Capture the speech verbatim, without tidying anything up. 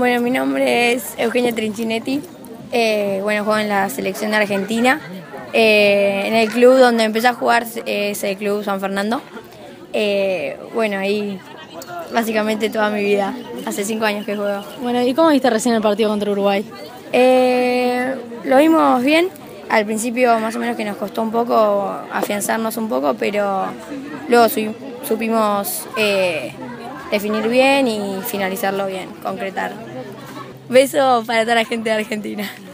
Bueno, mi nombre es Eugenia Trinchinetti, eh, bueno, juego en la selección de Argentina. Eh, en el club donde empecé a jugar es el club San Fernando. Eh, bueno, ahí básicamente toda mi vida, hace cinco años que juego. Bueno, ¿y cómo viste recién el partido contra Uruguay? Eh, lo vimos bien, al principio más o menos que nos costó un poco afianzarnos un poco, pero luego su supimos eh, definir bien y finalizarlo bien, concretar. Beso para toda la gente de Argentina.